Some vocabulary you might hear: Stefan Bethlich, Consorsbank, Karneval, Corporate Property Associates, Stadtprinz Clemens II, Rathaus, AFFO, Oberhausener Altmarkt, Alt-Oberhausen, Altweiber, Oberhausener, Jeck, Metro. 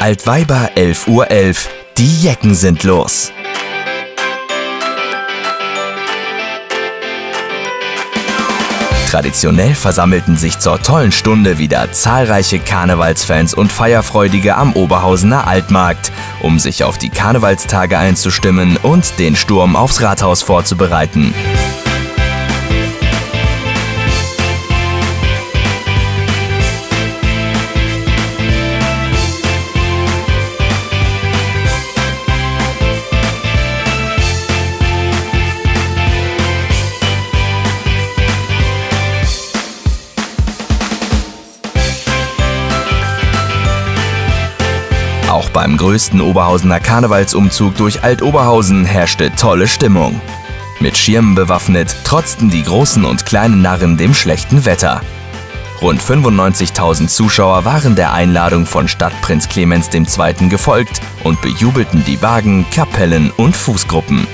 Altweiber 11.11 Uhr, die Jecken sind los. Traditionell versammelten sich zur tollen Stunde wieder zahlreiche Karnevalsfans und Feierfreudige am Oberhausener Altmarkt, um sich auf die Karnevalstage einzustimmen und den Sturm aufs Rathaus vorzubereiten. Auch beim größten Oberhausener Karnevalsumzug durch Alt-Oberhausen herrschte tolle Stimmung. Mit Schirmen bewaffnet trotzten die großen und kleinen Narren dem schlechten Wetter. Rund 95.000 Zuschauer waren der Einladung von Stadtprinz Clemens II. Gefolgt und bejubelten die Wagen, Kapellen und Fußgruppen.